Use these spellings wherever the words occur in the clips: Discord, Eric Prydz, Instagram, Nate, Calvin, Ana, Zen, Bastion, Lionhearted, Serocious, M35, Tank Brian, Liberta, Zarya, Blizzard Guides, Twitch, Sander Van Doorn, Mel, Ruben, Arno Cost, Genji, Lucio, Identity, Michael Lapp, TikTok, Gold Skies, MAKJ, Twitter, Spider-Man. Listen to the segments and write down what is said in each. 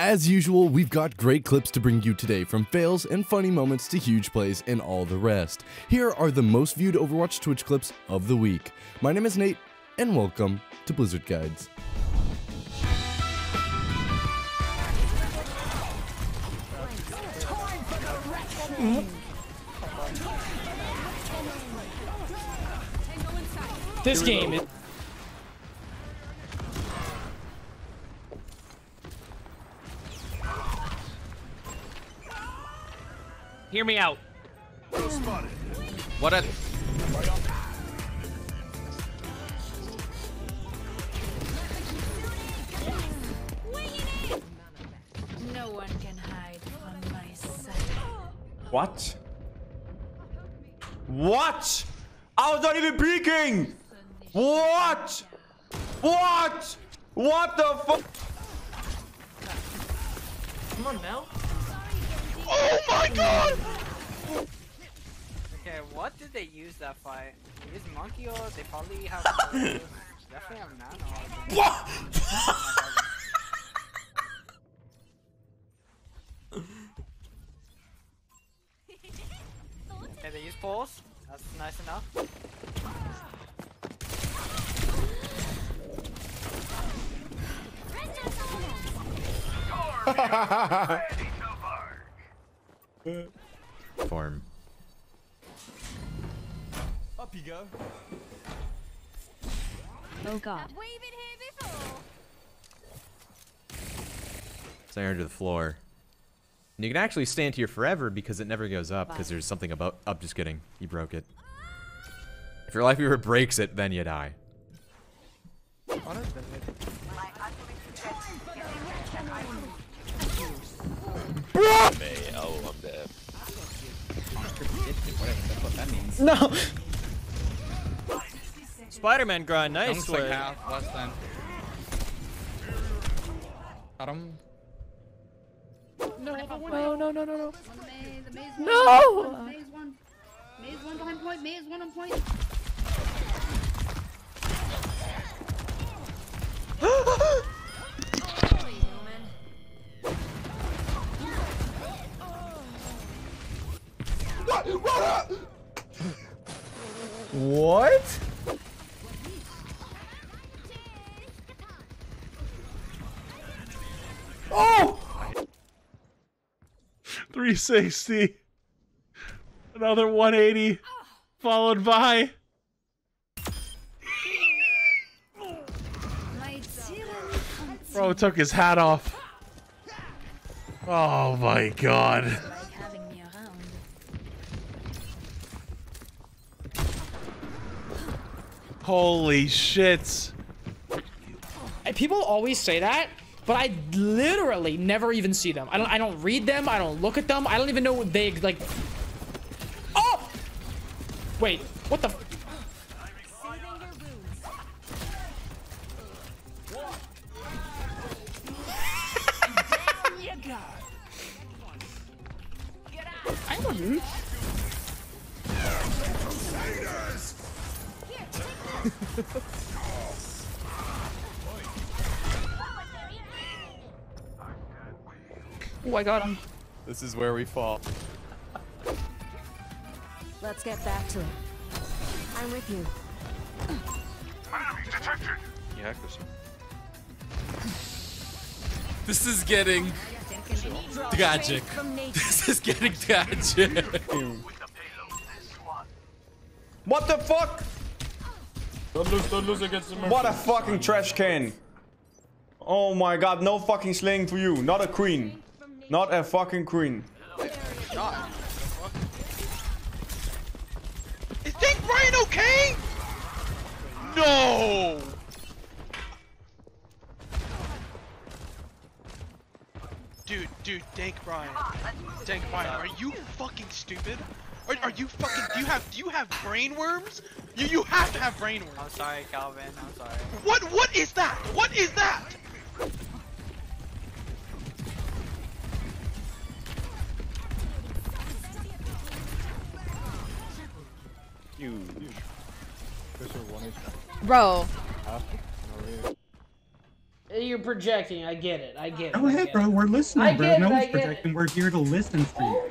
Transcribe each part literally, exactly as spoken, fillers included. As usual, we've got great clips to bring you today, from fails and funny moments to huge plays and all the rest. Here are the most viewed Overwatch Twitch clips of the week. My name is Nate, and welcome to Blizzard Guides. This game is... Hear me out. What a... No one can hide from my sight. What? What? I was not even peeking! What? What? What the fuck? Come on, Mel. Oh my god! Okay, what did they use that fight? They used monkey or they probably have definitely have nano. What? Okay, they use pulse. That's nice enough. Form. Up you go. Oh god. So you're under the floor. And you can actually stand here forever because it never goes up because there's something about up. Just kidding. You broke it. If your life viewer breaks it, then you die. Oh, I'm dead. Whatever that means. No! Spider-Man grind, nice work. Like half, less than. Got him. No, no, no, no, no, no. No! Maze one. Maze one behind point, maze one on point. What? Oh! three sixty. Another one eighty. Followed by... Bro took his hat off. Oh my god. Holy shit. People always say that, but I literally never even see them. I don't I don't read them, I don't look at them, I don't even know what they like. Oh! Wait, what the I don't oh, I got him. This is where we fall. Let's get back to it. I'm with you. Enemy detected. You hacked this one. This is getting tragic. This is getting tragic. What the fuck? Don't lose, don't lose against the Mercy. What a fucking trash can. Oh my god, no fucking slaying for you. Not a queen. Not a fucking queen. Is Tank Brian okay? No! Dude, dude, Tank Brian. Tank Brian, are you fucking stupid? Are, are you fucking, do you have, do you have brain worms? You, you have to have brain worms. I'm sorry, Calvin, I'm sorry. What, what is that? What is that? You, you. Bro. Huh? You're projecting. I get it. I get it. Go I ahead, bro. We're listening, I bro. Get no it, one's projecting. It. We're here to listen for you.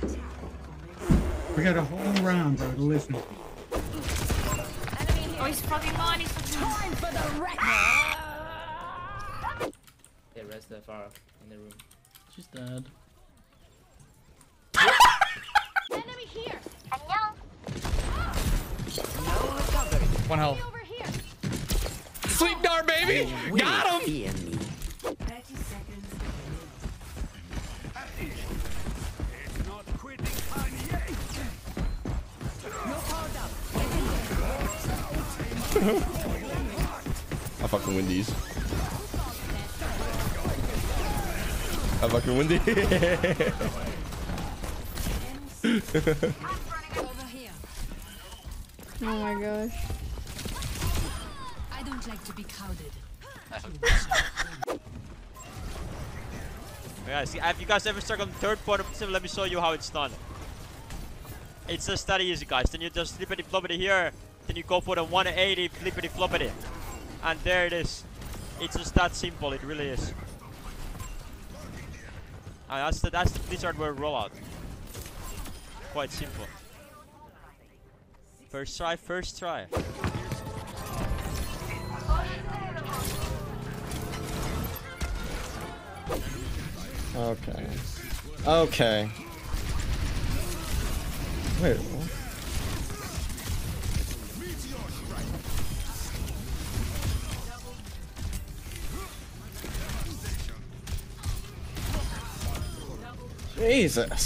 Oh, we got a whole round, bro, to listen. Oh, he's fucking mine. He's fucking time for the wreck. They rest that far in the room. She's dead. Enemy here. Hello. No recovery. One health. Over here. Sleep dart, baby. Got him. I fucking win these. I fucking win these. Oh my gosh. I don't like to be counted. Yeah, see, have you guys ever stuck on the third point of the sim? Let me show you how it's done. It's just that easy, guys. Then you just flippity floppity here. Then you go for the one eighty flippity floppity. And there it is. It's just that simple, it really is. And that's the that's the Blizzard World rollout. Quite simple. First try, first try. Okay. Okay. Wait. What? Jesus.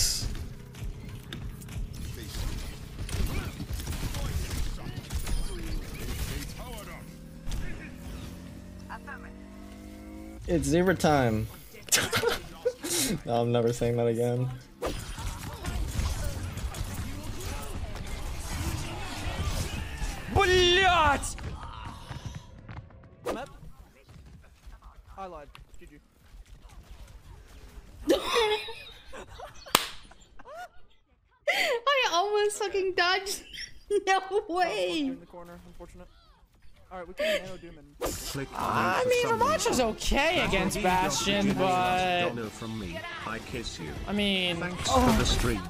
It's zero time. No, I'm never saying that again. Blyatt! Map? I lied. Did you? I almost fucking dodged. No way. In the corner, unfortunate. All right, we can nano doom and... I mean, her match was okay against Bastion, but from me, I kiss you. I mean, thanks oh. for the streams.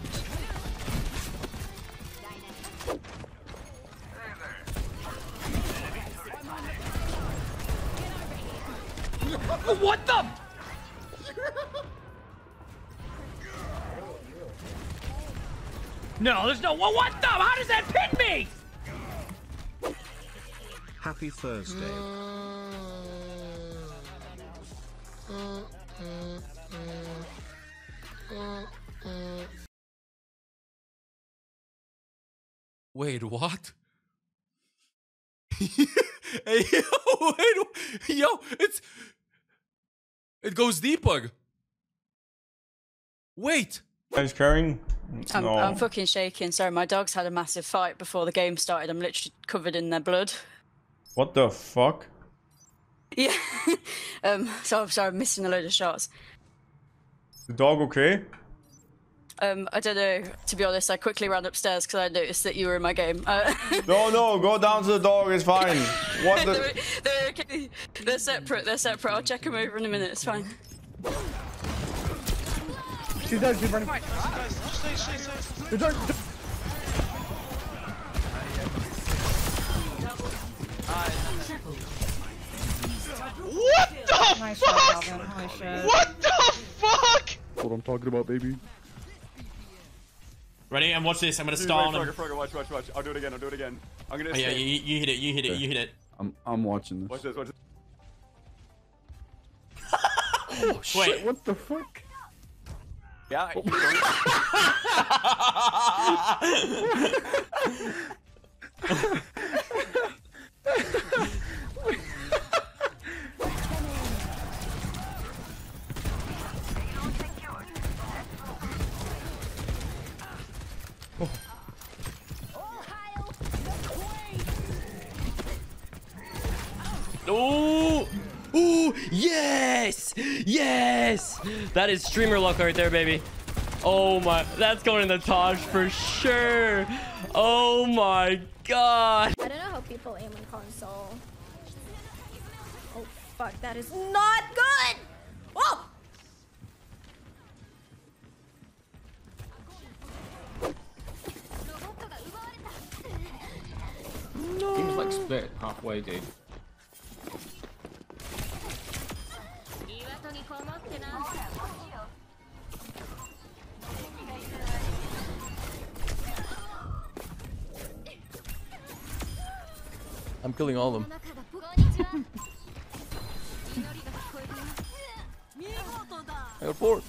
What the? No, there's no. Well, what the? How does that pin me? Happy Thursday. Wait, what? Hey, yo, wait, yo, it's it goes debug. Wait. I was carrying. I'm, no. I'm fucking shaking. Sorry, my dogs had a massive fight before the game started. I'm literally covered in their blood. What the fuck? Yeah. um, so I'm sorry, I'm missing a load of shots. Is the dog okay? Um, I don't know. To be honest, I quickly ran upstairs because I noticed that you were in my game. Uh no, no, go down to the dog. It's fine. What the? they're, they're, okay. they're separate. They're separate. I'll check them over in a minute. It's fine. She does, she's running. She's running. What the nice fuck? Shot, what the fuck? That's what I'm talking about, baby. Ready? And watch this. I'm gonna stall. Watch, watch, watch, watch. I'll do it again. I'll do it again. I'm gonna. Oh, yeah, you, you hit it. You hit it. You hit it. I'm, I'm watching this. Watch this. Watch this. Oh shit! Wait. What the fuck? Yeah, I oh. Oh. Ooh, yes! Yes! That is streamer luck right there, baby. Oh my, that's going in the Taj for sure. Oh my god. I don't know how people aim on console. Oh, fuck, that is not good! Oh! No. Seems like split halfway, dude. I'm killing all of them. Airport.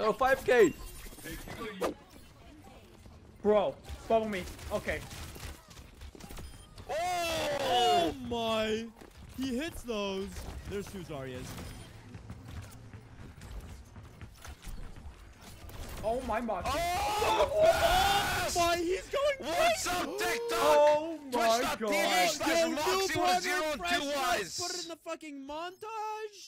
Oh, five K! Bro, follow me. Okay. Oh my! He hits those. There's two Zaryas. Oh my god. Oh, oh my, he's going crazy. What's up, TikTok? Oh my god. Twitch dot T V slash Moxie one zero two wise. Put it in the fucking montage.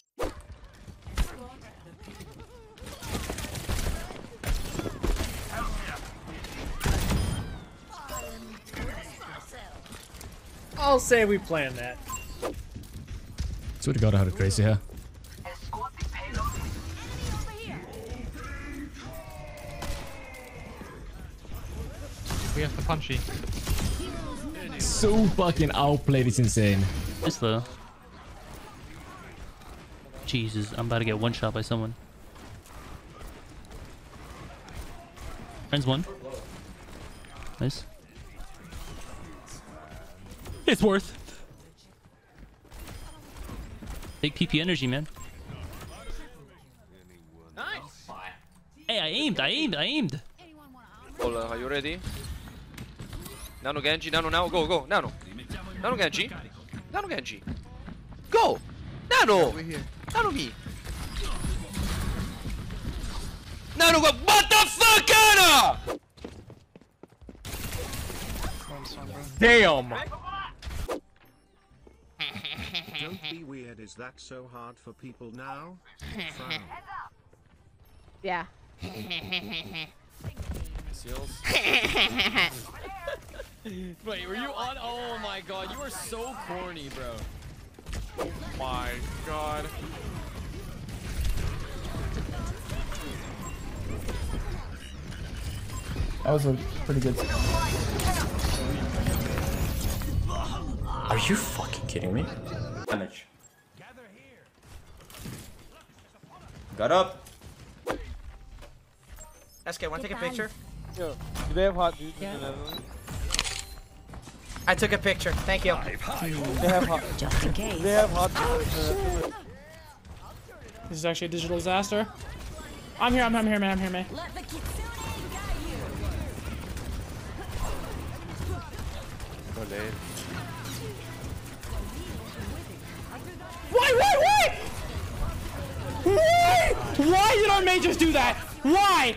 I'll say we planned that. Swear to God, I had a crazy hair. We have to punchy. So fucking outplayed, it's insane. Yes, though. Jesus, I'm about to get one shot by someone. Friends one. Nice. It's worth. Big P P energy, man. Nice. Hey, I aimed, I aimed, I aimed. Hola, are you ready? Nano Genji, Nano now, go, go, Nano. Nano Genji. Nano Genji. Go! Nano! Nano me! Nano go! What the fuck, Ana! Damn! Don't be weird, is that so hard for people now? Yeah. Wait, were you on? Oh my god, you are so corny, bro. Oh my god. That was a pretty good. Are you fucking kidding me? Damage. Got up. S K, wanna take a picture? Yo, do they have hot dudes in the Netherlands? I took a picture. Thank you. They have hot. Just in case. They have hot. Oh, this is actually a digital disaster. I'm here. I'm, I'm here, man. I'm here, man. Why? Why? Why? Why? Why did our mages do that? Why?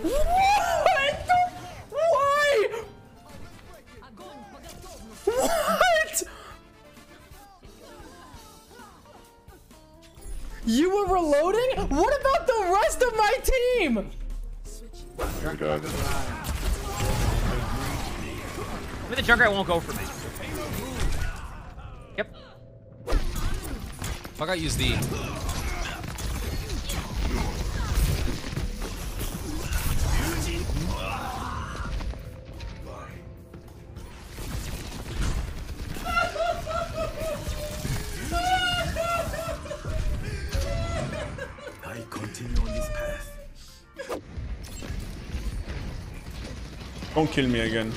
What? Why? What? You were reloading? What about the rest of my team? Junker. I mean, the Junker won't go for me. Yep. Fuck, I use the. Don't kill me again.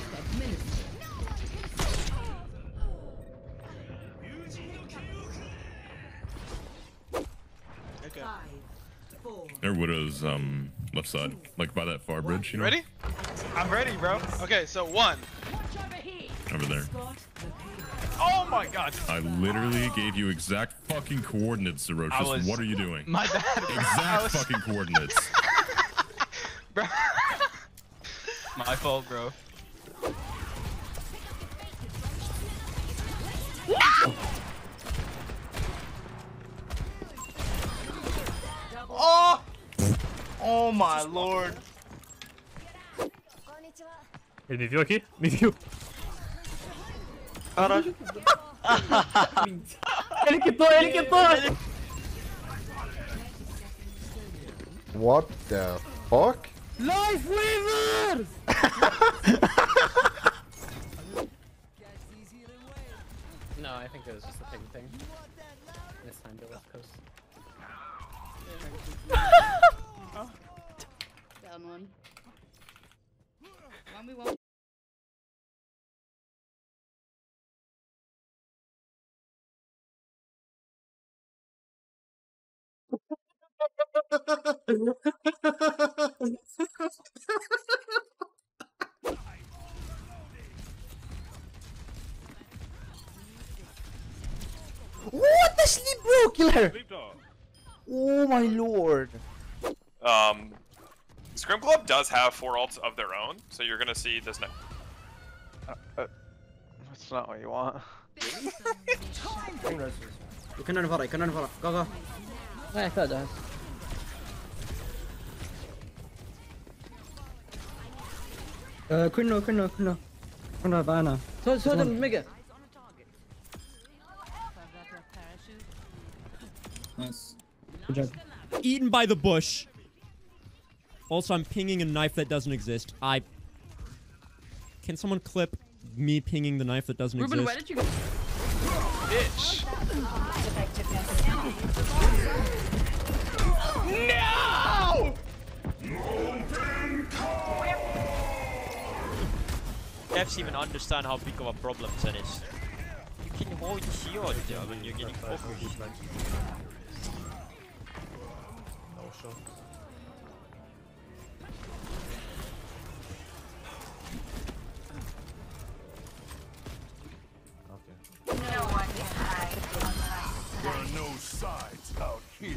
Okay. There would have um left side, like by that far bridge. You know? Ready? I'm ready, bro. Okay, so one. Over there. Oh my god. I literally gave you exact fucking coordinates, Serocious. Was... What are you doing? My bad. Bro. Exact was... fucking coordinates. Bro. My fault, bro. No! Oh! Oh my lord. Ele me viu aqui? Me viu. Caralho. Ele quitou, ele quitou. What the fuck? Life Weavers! No, I think it was just a pig thing. This time to left coast. Oh. Down one. one v one. What the sleep bro killer? Oh my lord. Um Scrim Club does have four ults of their own, so you're gonna see this next. Uh, uh, that's not what you want. You can run for it, can run for it. Go go. I thought that. Uh, Quinno, Quinno, Quinno. Quinno, Ana. So, so, the mega. Nice. Good job. Eaten by the bush. Also, I'm pinging a knife that doesn't exist. I. Can someone clip me pinging the knife that doesn't Ruben, exist? Ruben, where did you go? Bitch. No! Devs even understand how big of a problem that is. You can hold shield there when you're getting focused. No shot. Okay. No one can hide. There are no sides out here.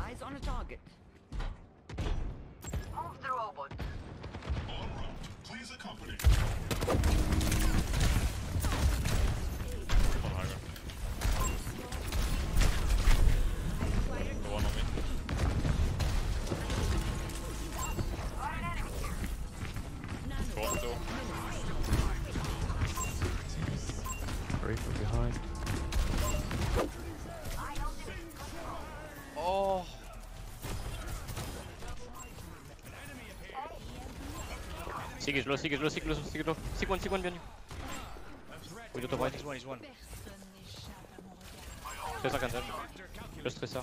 Eyes on a target. Move the robot. All right, please accompany. Sig is low, Sig is low, Sig is low, Sig is low. Sig one, Sig one, behind you. We don't avoid. He's one, he's one. three fifty. Just three star.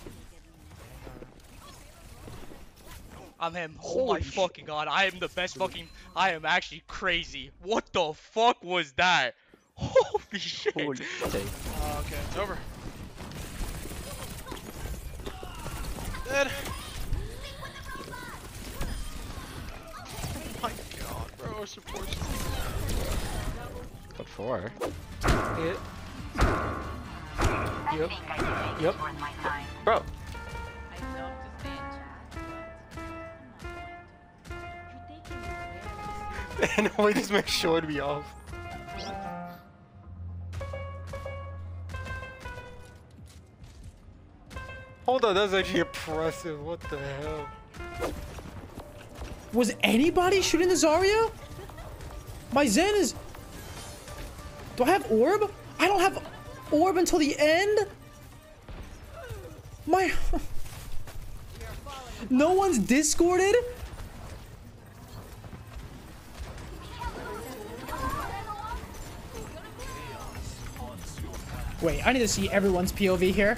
I'm him. Oh my fucking god, I am the best fucking... I am actually crazy. What the fuck was that? Holy shit. Holy shit. Uh, okay, it's over. Dead. Got four. Yep. Yep. Yep. Bro. And we just make sure to be off. Hold on, that's actually impressive. What the hell? Was anybody shooting the Zarya? My Zen is... Do I have orb? I don't have orb until the end? My... No one's discorded? Wait, I need to see everyone's P O V here.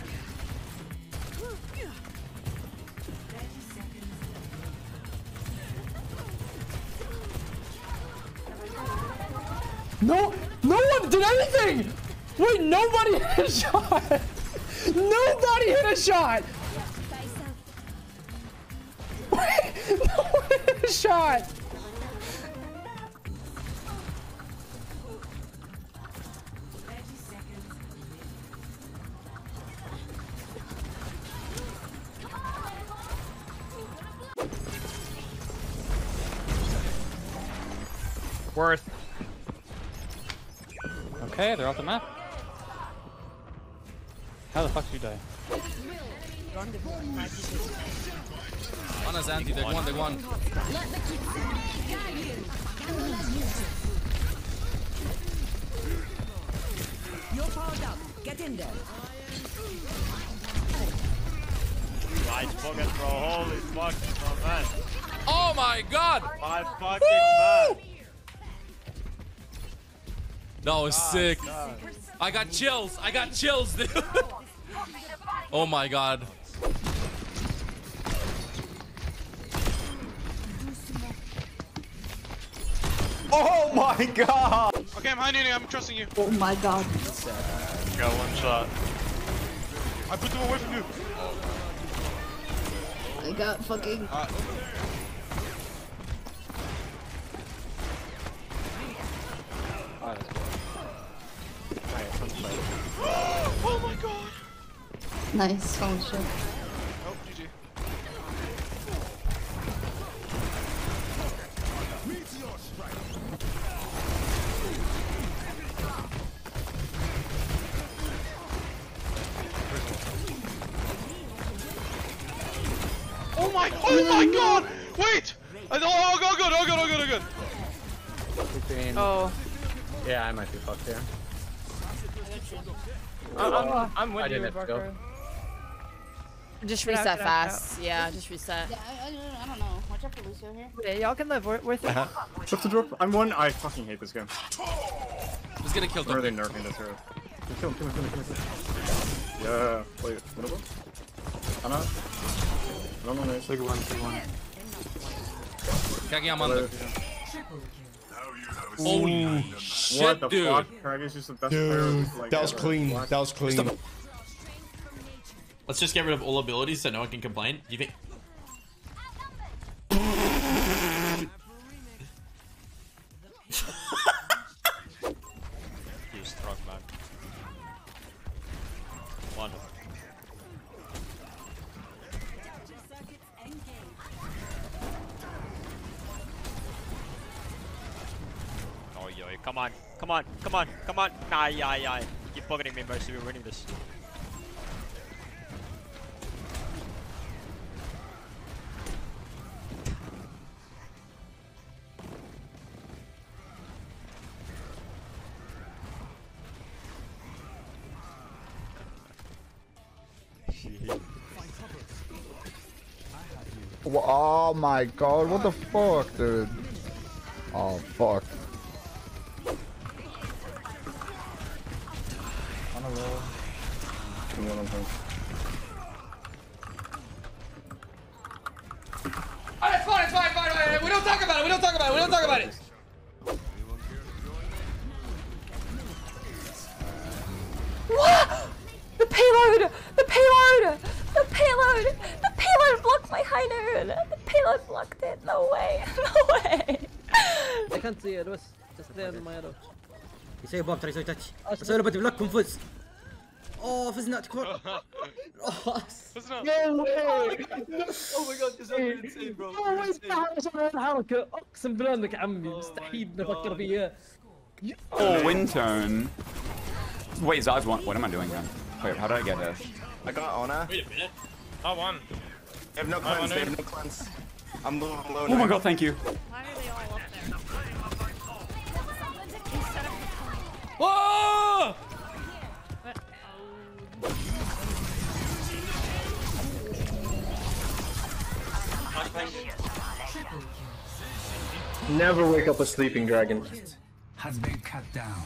No, no one did anything! Wait, nobody hit a shot! Nobody hit a shot! Wait, no one hit a shot! Worth. Okay, they're off the map. How the fuck did you die? Ana's anti, they won, they won. You're powered up, get in there. Right pocket bro, holy fuck, oh man. Oh my god! My fucking Woo! Man. That was god, sick. God. I got chills, I got chills, dude. Oh my god. Oh my god! Okay, I'm hiding you, I'm trusting you. Oh my god. You got one shot. I put them away from you. I got fucking... Uh, oh my god! Nice, oh shit. Oh, G G. Oh my, oh my god! Wait! I don't, oh god, good, oh god, oh god, oh god! fifteen. Oh. Yeah, I might be fucked here. I'm, I'm, I'm with I you, Barker. Just reset out, fast. Out. Yeah, just reset. Yeah, I, I, I don't know. Watch out for Lucio here. Yeah, y'all can live. We're, we're th uh -huh. Drop the drop. I'm one. I fucking hate this game. He's gonna kill them. Where are they nerfing this hero? Kill him, kill him, kill him, kill him. Yeah, wait. What about? Ana? No, no, no. Take one, take one. Kagi, I'm on the... Holy shit, what the dude. Fuck? Kragus is the best dude, player with, like, that was ever. Clean. That was clean. Let's just get rid of all abilities so no one can complain. Do you think? He was struck back. One. Come on, come on, come on, come on. Nah, yeah, yeah. You keep bugging me, Mercy. We're winning this. Oh my god, what the fuck, dude? Oh, fuck. Alright, it's fine, it's fine, fine, fine. We don't talk about it, we don't talk about it, we don't talk about it. What? The payload! The payload! The payload! The payload blocked my hider! The payload blocked it! No way! No way! I can't see it, it was just there on my arrow. You say bomb, try to touch. I saw everybody block, confuse. Oh, if it's not caught. Oh, it's not. No way! Oh my god, oh my god. It's insane, bro. Oh, it's insane. Oh, wind tone. Wait, Zarya's one. What am I doing now? Wait, how did I get this? I got Ana. Wait a minute. I won. They have no cleanse, they have no cleanse. I'm low, I'm low. Oh my god, thank you. Why are they all up there? Whoa! Never wake up a sleeping dragon. Has been cut down.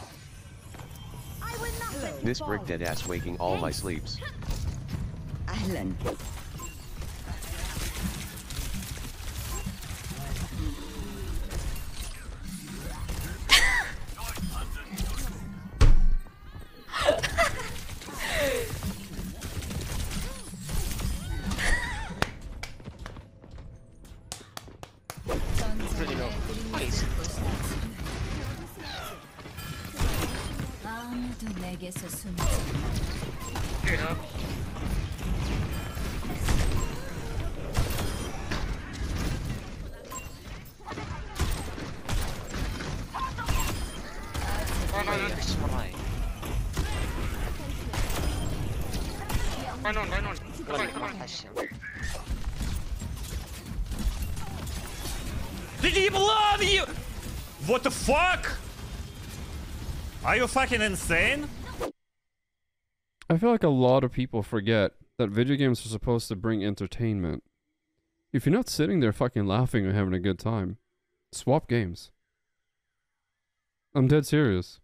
This brick dead ass waking all my sleeps. Island. One question. He love you! What the fuck? Are you fucking insane? I feel like a lot of people forget that video games are supposed to bring entertainment. If you're not sitting there fucking laughing or having a good time, swap games. I'm dead serious.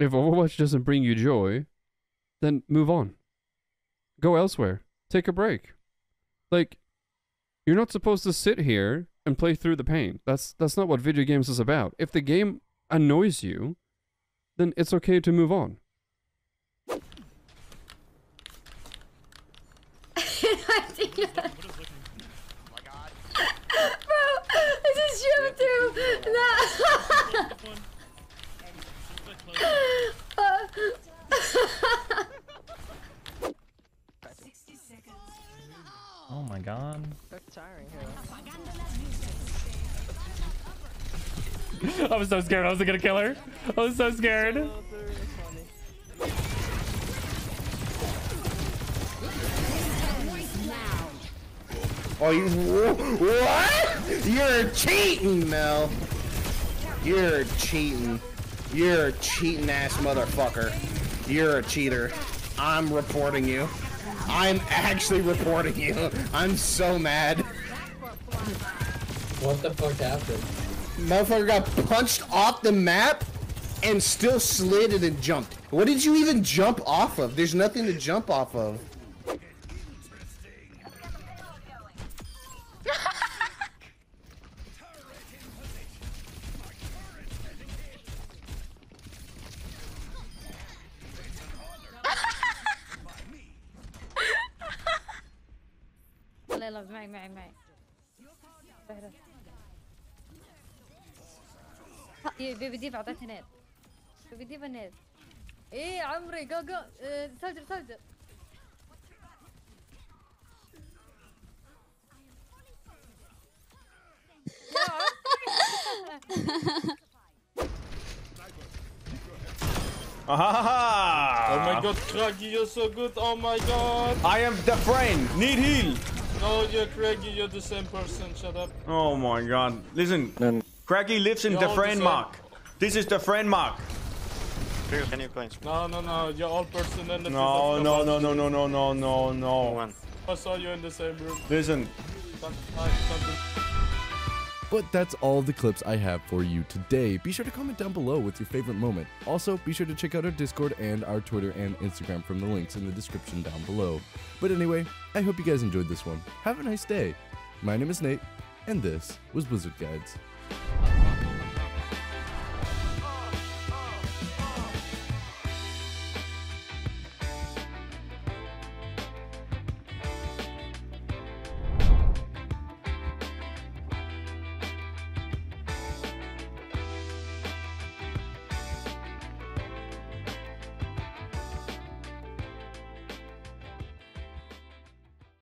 If Overwatch doesn't bring you joy, then move on. Go elsewhere. Take a break. Like, you're not supposed to sit here and play through the pain. That's that's not what video games is about. If the game annoys you, then it's okay to move on. Bro, I just jumped through. No. Oh my god. That's tiring. I was so scared I wasn't gonna kill her. I was so scared. Oh, you what? You're cheating, Mel. You're cheating. You're a cheating ass motherfucker. You're a cheater. I'm reporting you. I'm actually reporting you. I'm so mad. What the fuck happened? Motherfucker got punched off the map and still slid and then jumped. What did you even jump off of? There's nothing to jump off of. Right, right, right. Baby Diva عطيتها نيل. Baby Diva نيل. إيه عمري go go. سولجر سولجر. Ahaha! Oh my god, Craggy, you're so good. Oh my god. I am the friend. Need heal. No, you're Craggy, you're the same person, shut up. Oh my god. Listen, mm. Craggy lives in the friend mark. This is the friend mark. Can you cleanse? No, no, no, you're all person and the no, no, no, no, no, no, no, no, no. I saw you in the same room. Listen. But that's all the clips I have for you today. Be sure to comment down below with your favorite moment. Also, be sure to check out our Discord and our Twitter and Instagram from the links in the description down below. But anyway, I hope you guys enjoyed this one. Have a nice day. My name is Nate, and this was Blizzard Guides.